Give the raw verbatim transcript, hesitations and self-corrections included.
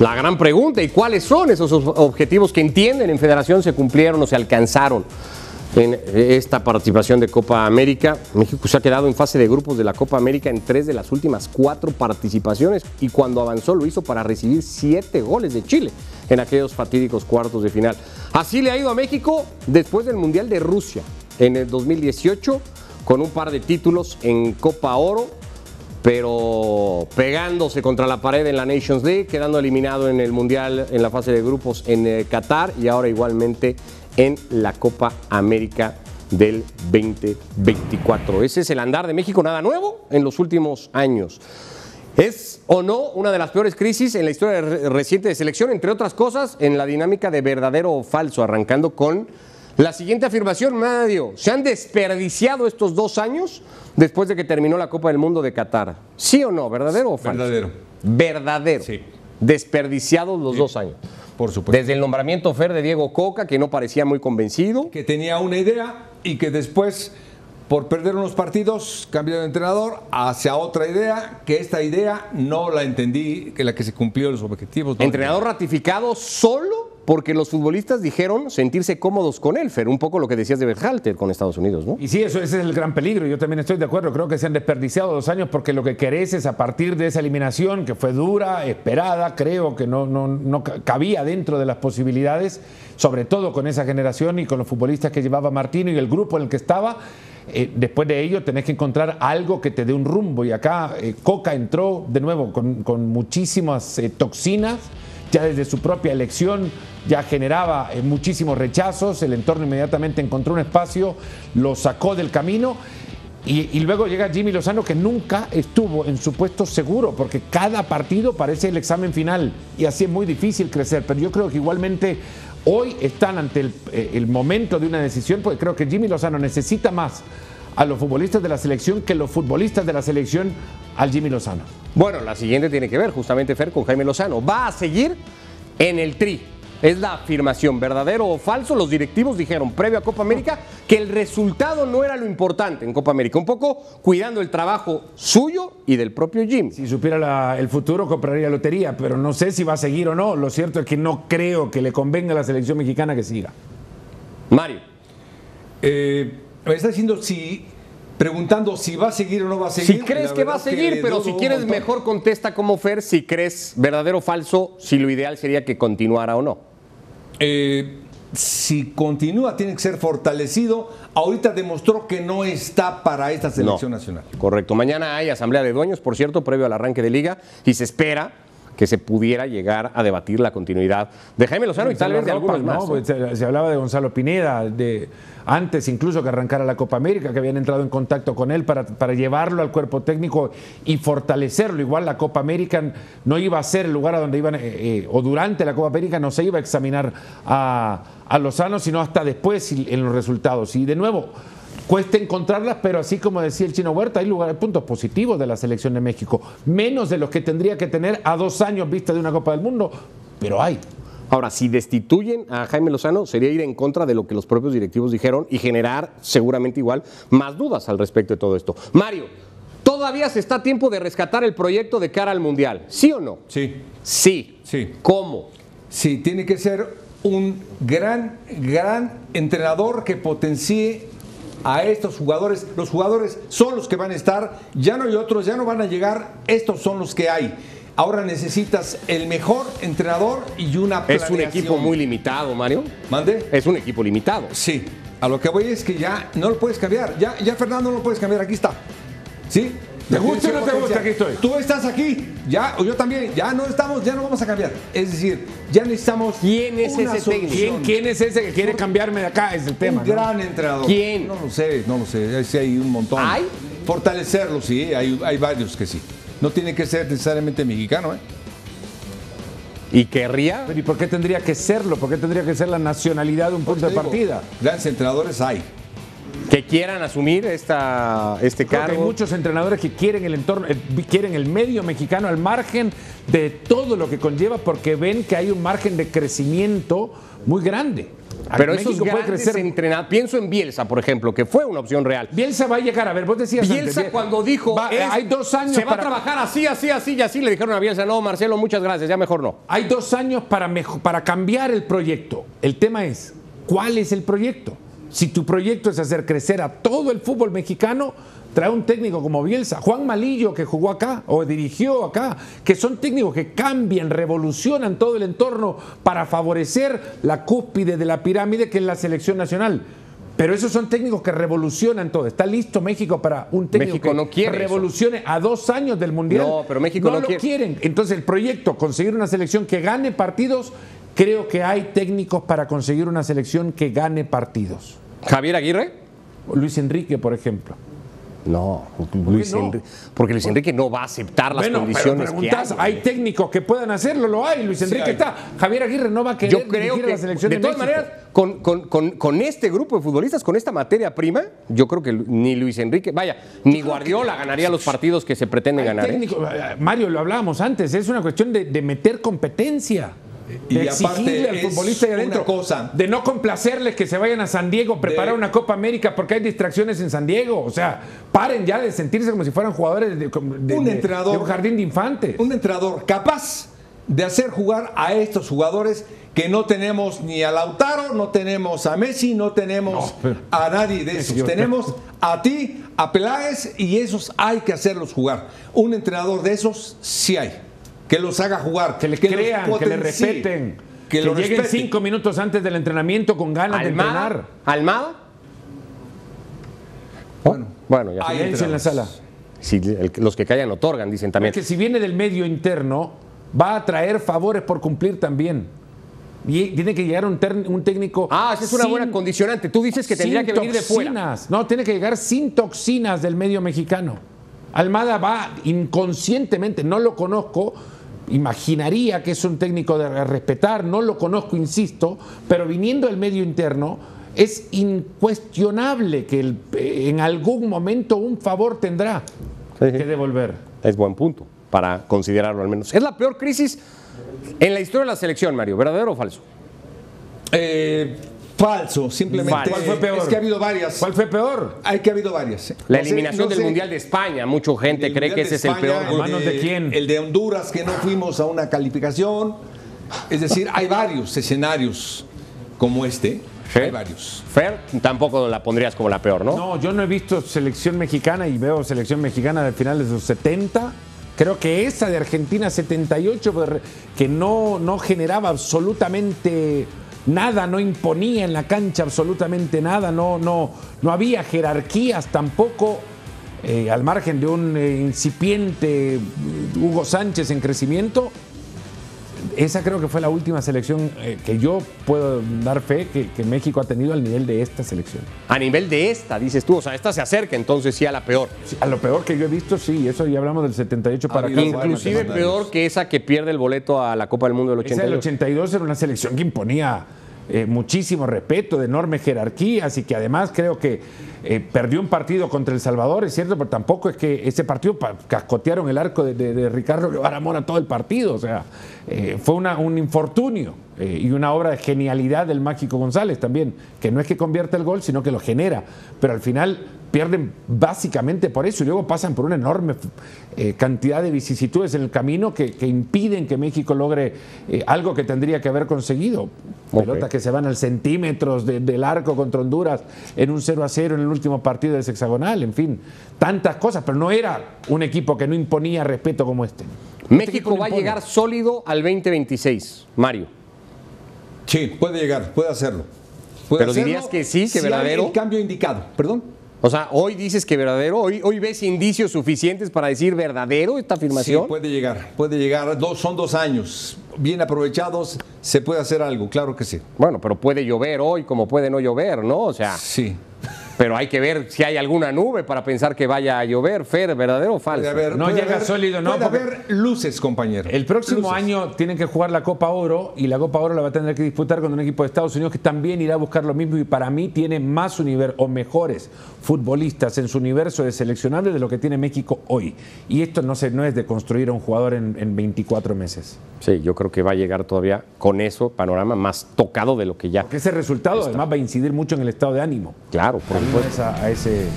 La gran pregunta, ¿y cuáles son esos objetivos que entienden en Federación se cumplieron o se alcanzaron en esta participación de Copa América? México se ha quedado en fase de grupos de la Copa América en tres de las últimas cuatro participaciones y cuando avanzó lo hizo para recibir siete goles de Chile en aquellos fatídicos cuartos de final. Así le ha ido a México después del Mundial de Rusia en el dos mil dieciocho con un par de títulos en Copa Oro, pero pegándose contra la pared en la Nations League, quedando eliminado en el Mundial en la fase de grupos en Qatar y ahora igualmente en la Copa América del veinte veinticuatro. Ese es el andar de México, nada nuevo en los últimos años. ¿Es o no una de las peores crisis en la historia reciente de selección? Entre otras cosas, en la dinámica de verdadero o falso, arrancando con la siguiente afirmación, Mario. ¿Se han desperdiciado estos dos años después de que terminó la Copa del Mundo de Qatar? ¿Sí o no? ¿Verdadero o falso? Verdadero. Verdadero. Sí. Desperdiciados los sí. dos años. Por supuesto. Desde el nombramiento Fer de Diego Coca, que no parecía muy convencido. Que tenía una idea y que después, por perder unos partidos, cambió de entrenador hacia otra idea, que esta idea no la entendí, que la que se cumplió los objetivos. No entrenador entendí. Ratificado solo porque los futbolistas dijeron sentirse cómodos con él, Fer, un poco lo que decías de Berhalter con Estados Unidos, ¿no? Y sí, eso, ese es el gran peligro, yo también estoy de acuerdo, creo que se han desperdiciado dos años porque lo que querés es a partir de esa eliminación que fue dura, esperada, creo que no, no, no cabía dentro de las posibilidades, sobre todo con esa generación y con los futbolistas que llevaba Martino y el grupo en el que estaba. Eh, después de ello tenés que encontrar algo que te dé un rumbo y acá eh, Coca entró de nuevo con, con muchísimas eh, toxinas, ya desde su propia elección ya generaba eh, muchísimos rechazos, el entorno inmediatamente encontró un espacio, lo sacó del camino y, y luego llega Jimmy Lozano que nunca estuvo en su puesto seguro porque cada partido parece el examen final y así es muy difícil crecer, pero yo creo que igualmente hoy están ante el, el momento de una decisión porque creo que Jimmy Lozano necesita más a los futbolistas de la selección que los futbolistas de la selección al Jimmy Lozano. Bueno, la siguiente tiene que ver justamente, Fer, con Jaime Lozano. Va a seguir en el Tri. Es la afirmación, ¿verdadero o falso? Los directivos dijeron previo a Copa América que el resultado no era lo importante en Copa América, un poco cuidando el trabajo suyo y del propio Jimmy. Si supiera la, el futuro, compraría lotería, pero no sé si va a seguir o no. Lo cierto es que no creo que le convenga a la selección mexicana que siga. Mario. Eh... Me está diciendo si, preguntando si va a seguir o no va a seguir. Si crees que va a seguir, pero si quieres mejor contesta como Fer, si crees verdadero o falso, si lo ideal sería que continuara o no. Eh, si continúa, tiene que ser fortalecido. Ahorita demostró que no está para esta selección nacional. Correcto. Mañana hay asamblea de dueños, por cierto, previo al arranque de liga, y se espera que se pudiera llegar a debatir la continuidad de Jaime Lozano y tal vez de algunos más. No, pues se, se hablaba de Gonzalo Pineda, de antes incluso que arrancara la Copa América, que habían entrado en contacto con él para, para llevarlo al cuerpo técnico y fortalecerlo. Igual la Copa América no iba a ser el lugar a donde iban, eh, eh, o durante la Copa América no se iba a examinar a, a Lozano, sino hasta después en los resultados. Y de nuevo, cuesta encontrarlas, pero así como decía el Chino Huerta, hay lugares, puntos positivos de la selección de México, menos de los que tendría que tener a dos años vista de una Copa del Mundo, pero hay. Ahora, si destituyen a Jaime Lozano, sería ir en contra de lo que los propios directivos dijeron y generar seguramente igual más dudas al respecto de todo esto. Mario, ¿todavía se está a tiempo de rescatar el proyecto de cara al Mundial? ¿Sí o no? Sí. Sí. Sí. ¿Cómo? Sí, tiene que ser un gran, gran entrenador que potencie a estos jugadores. Los jugadores son los que van a estar, ya no hay otros, ya no van a llegar, estos son los que hay. Ahora necesitas el mejor entrenador y una planeación. Es un equipo muy limitado, Mario. ¿Mande? Es un equipo limitado. Sí, a lo que voy es que ya no lo puedes cambiar, ya, ya Fernando no lo puedes cambiar, aquí está. ¿Sí? ¿Te gusta o no te gusta? Aquí estoy. Tú estás aquí, ya, yo también, ya no estamos, ya no vamos a cambiar. Es decir, ya necesitamos. ¿Quién es ese técnico? ¿Quién, ¿Quién es ese que quiere cambiarme de acá? Es el tema. Un gran entrenador. ¿Quién? No lo sé, no lo sé. Sí, hay un montón. ¿Hay? Fortalecerlo, sí, hay, hay varios que sí. No tiene que ser necesariamente mexicano, ¿eh? ¿Y querría? ¿Y por qué tendría que serlo? ¿Por qué tendría que ser la nacionalidad de un punto de partida? Grandes entrenadores hay. Que que quieran asumir esta, este cargo. Creo que hay muchos entrenadores que quieren el entorno, eh, quieren el medio mexicano al margen de todo lo que conlleva, porque ven que hay un margen de crecimiento muy grande. Pero esos grandes entrenadores, pienso en Bielsa, por ejemplo, que fue una opción real. Bielsa va a llegar, a ver, vos decías Bielsa antes, Bielsa, cuando dijo, va, es, hay dos años se va para... a trabajar así, así, así y así, le dijeron a Bielsa, no, Marcelo, muchas gracias, ya mejor no. Hay dos años para, mejor, para cambiar el proyecto. El tema es, ¿cuál es el proyecto? Si tu proyecto es hacer crecer a todo el fútbol mexicano, trae un técnico como Bielsa, Juan Malillo, que jugó acá o dirigió acá, que son técnicos que cambian, revolucionan todo el entorno para favorecer la cúspide de la pirámide que es la selección nacional. Pero esos son técnicos que revolucionan todo. ¿Está listo México para un técnico México que no quiere revolucione eso? A dos años del Mundial? No, pero México no, no lo quiere. quieren. Entonces el proyecto, conseguir una selección que gane partidos, creo que hay técnicos para conseguir una selección que gane partidos. ¿Javier Aguirre? Luis Enrique, por ejemplo. No, Luis ¿Por no? Enrique, porque Luis Enrique no va a aceptar las bueno, condiciones pero que hay. Hay técnicos que puedan hacerlo, lo hay. Luis Enrique sí, está. Javier Aguirre no va a querer. Yo creo que, la selección de, de todas México. maneras, con, con, con, con este grupo de futbolistas, con esta materia prima, yo creo que ni Luis Enrique, vaya, ni Guardiola ganaría los partidos que se pretenden ganar. Técnico, ¿eh? Mario, lo hablábamos antes, es una cuestión de, de meter competencia. Y exigirle al futbolista de adentro, cosa, de no complacerles que se vayan a San Diego, preparar de... una Copa América porque hay distracciones en San Diego. O sea, paren ya de sentirse como si fueran jugadores de, de, un, de, entrenador, de un jardín de infantes. Un entrenador capaz de hacer jugar a estos jugadores que no tenemos ni a Lautaro, no tenemos a Messi, no tenemos no, pero... a nadie de esos. Tenemos a ti, a Peláez, y esos hay que hacerlos jugar. Un entrenador de esos sí hay. Que los haga jugar, que les que crean, que les respeten, que, que lleguen respeten. cinco minutos antes del entrenamiento con ganas Almada, de entrenar. ¿Almada? Bueno, bueno ya ahí en la sala. Si, el, los que callan otorgan, dicen también. Porque si viene del medio interno, va a traer favores por cumplir también. Y tiene que llegar un, un técnico. Ah, esa es una sin, buena condicionante. Tú dices que tendría que venir de fuera. No, tiene que llegar sin toxinas del medio mexicano. Almada va inconscientemente, no lo conozco. Imaginaría que es un técnico de respetar, no lo conozco, insisto, pero viniendo del medio interno, es incuestionable que el, en algún momento un favor tendrá sí, que devolver. Es buen punto para considerarlo al menos. Es la peor crisis en la historia de la selección, Mario, ¿verdadero o falso? Eh... Falso, simplemente. ¿Cuál fue peor? Es que ha habido varias. ¿Cuál fue peor? Hay que ha habido varias. La eliminación no sé, del Mundial de España, mucha gente cree que ese España, es el peor. ¿A manos de quién? El de Honduras, que no fuimos a una calificación. Es decir, hay varios escenarios como este. Fer, hay varios. Fer, tampoco la pondrías como la peor, ¿no? No, yo no he visto selección mexicana y veo selección mexicana de finales de los setenta. Creo que esa de Argentina setenta y ocho, que no, no generaba absolutamente nada, no imponía en la cancha absolutamente nada, no, no, no había jerarquías tampoco, eh, al margen de un eh, incipiente Hugo Sánchez en crecimiento. Esa creo que fue la última selección eh, que yo puedo dar fe que, que México ha tenido al nivel de esta selección. A nivel de esta, dices tú, o sea, esta se acerca entonces sí a la peor. Sí, a lo peor que yo he visto, sí, eso ya hablamos del setenta y ocho para acá. Inclusive peor que esa que pierde el boleto a la Copa del Mundo del ochenta y dos. Esa del ochenta y dos era una selección que imponía eh, muchísimo respeto, de enormes jerarquías y que además creo que eh, perdió un partido contra El Salvador, es cierto, pero tampoco es que ese partido cascotearon el arco de, de, de Ricardo Guevara Mora todo el partido, o sea, eh, fue una, un infortunio eh, y una obra de genialidad del Mágico González también, que no es que convierta el gol, sino que lo genera, pero al final pierden básicamente por eso y luego pasan por una enorme eh, cantidad de vicisitudes en el camino que, que impiden que México logre eh, algo que tendría que haber conseguido. Okay. Pelotas que se van al centímetros de, del arco contra Honduras en un cero a cero en el último partido del sexagonal, en fin, tantas cosas, pero no era un equipo que no imponía respeto como este. México va a llegar sólido al veinte veintiséis, Mario. Sí, puede llegar, puede hacerlo. Puede pero hacerlo, dirías que sí, que si verdadero. Hay el cambio indicado, perdón. O sea, hoy dices que verdadero, hoy, hoy ves indicios suficientes para decir verdadero esta afirmación. Sí, puede llegar, puede llegar, dos, son dos años, bien aprovechados, se puede hacer algo, claro que sí. Bueno, pero puede llover hoy como puede no llover, ¿no? O sea, sí. Pero hay que ver si hay alguna nube para pensar que vaya a llover. Fer, ¿verdadero o falso? Haber, no llega haber, sólido, no. Puede haber luces, compañero. El próximo luces. año tienen que jugar la Copa Oro, y la Copa Oro la va a tener que disputar con un equipo de Estados Unidos que también irá a buscar lo mismo, y para mí tiene más universo o mejores futbolistas en su universo de seleccionables de lo que tiene México hoy. Y esto no, se, no es de construir a un jugador en, en veinticuatro meses. Sí, yo creo que va a llegar todavía con eso, panorama más tocado de lo que ya. Porque ese resultado está. Además va a incidir mucho en el estado de ánimo. Claro, por supuesto. A ese...